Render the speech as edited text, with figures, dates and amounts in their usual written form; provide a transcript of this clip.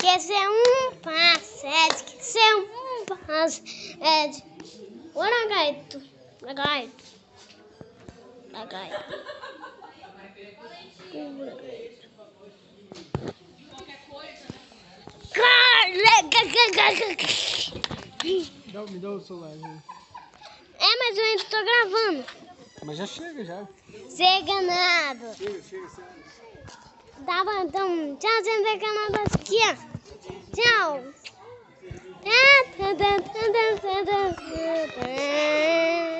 que são passetes, que são passetes. O lagaito, lagaito, lagaito. Me dá o celular. É, mas eu ainda estou gravando. Mas já chega, já. Chega nada. Chega, chega, chega. Tá bom, então. Tchau, gente. Canal aqui, ó. Tchau. Tchau.